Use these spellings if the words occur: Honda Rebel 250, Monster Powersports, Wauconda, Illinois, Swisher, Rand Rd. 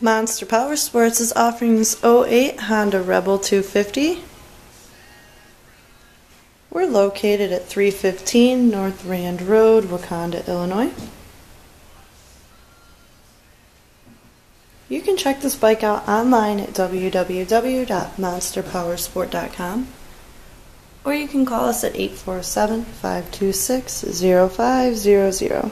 Monster Powersports is offering this 08 Honda Rebel 250. We're located at 315 North Rand Road, Wauconda, Illinois. You can check this bike out online at www.monsterpowersport.com, or you can call us at 847-526-0500.